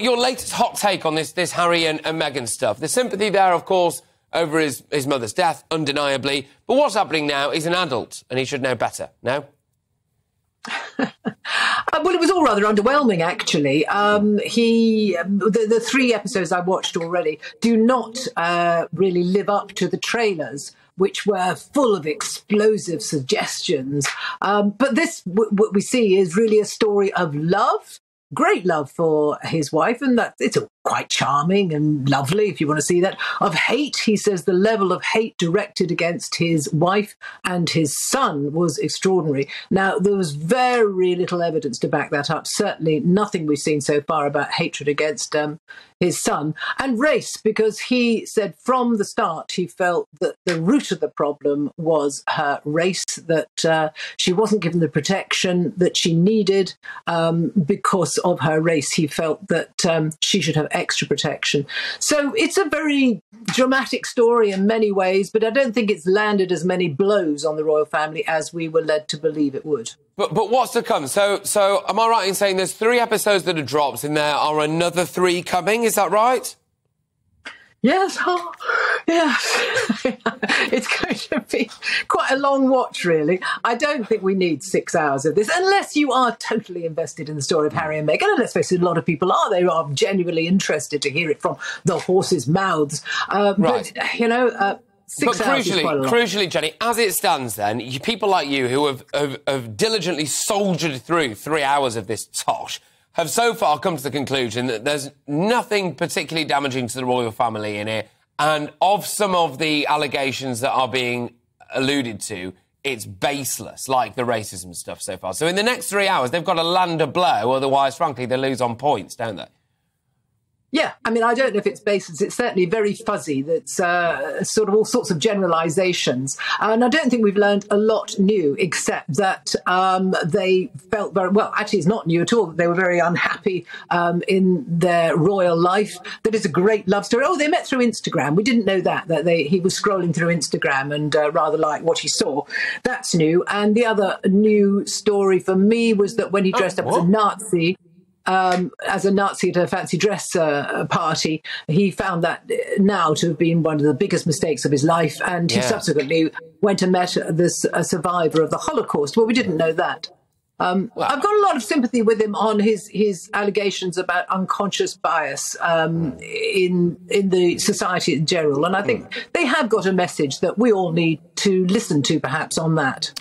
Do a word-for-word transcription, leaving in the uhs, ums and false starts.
Your latest hot take on this this Harry and, and Meghan stuff. The sympathy there, of course, over his, his mother's death, undeniably. But what's happening now? He's an adult, and he should know better, no? Well, it was all rather underwhelming, actually. Um, he, um, the, the three episodes I watched already do not uh, really live up to the trailers, which were full of explosive suggestions. Um, but this, w what we see, is really a story of love. Great love for his wife, and that it's all quite charming and lovely if you want to see that. Of hate, he says the level of hate directed against his wife and his son was extraordinary. Now, there was very little evidence to back that up. Certainly nothing we've seen so far about hatred against um, his son. And race, because he said from the start he felt that the root of the problem was her race, that uh, she wasn't given the protection that she needed um, because of her race. He felt that um, she should have extra protection. So it's a very dramatic story in many ways, but I don't think it's landed as many blows on the royal family as we were led to believe it would. But, but what's to come? So, so am I right in saying there's three episodes that are dropped and there are another three coming? Is that right? Yes. Oh, yes. It's going to be quite a long watch, really. I don't think we need six hours of this, unless you are totally invested in the story of Harry and Meghan. And let's face it, a lot of people are. They are genuinely interested to hear it from the horses' mouths. Uh, right. But, you know, uh, six but hours crucially, is quite a lot. Crucially, Jenny, as it stands then, you, people like you who have, have, have diligently soldiered through three hours of this tosh, have so far come to the conclusion that there's nothing particularly damaging to the royal family in it, and of some of the allegations that are being alluded to, it's baseless, like the racism stuff so far. So in the next three hours, they've got to land a blow, otherwise, frankly, they lose on points, don't they? Yeah, I mean, I don't know if it's baseless. It's certainly very fuzzy. That's uh, sort of all sorts of generalisations. And I don't think we've learned a lot new, except that um, they felt very, well, actually it's not new at all. They were very unhappy um, in their royal life. That is a great love story. Oh, they met through Instagram. We didn't know that, that they, he was scrolling through Instagram and uh, rather liked what he saw. That's new. And the other new story for me was that when he dressed oh, up what? as a Nazi... Um, as a Nazi at a fancy dress uh, party, he found that now to have been one of the biggest mistakes of his life, and yeah. he subsequently went and met this a survivor of the Holocaust. Well, we didn't know that. Um, wow. I've got a lot of sympathy with him on his his allegations about unconscious bias um, in in the society in general, and I think they have got a message that we all need to listen to, perhaps, on that.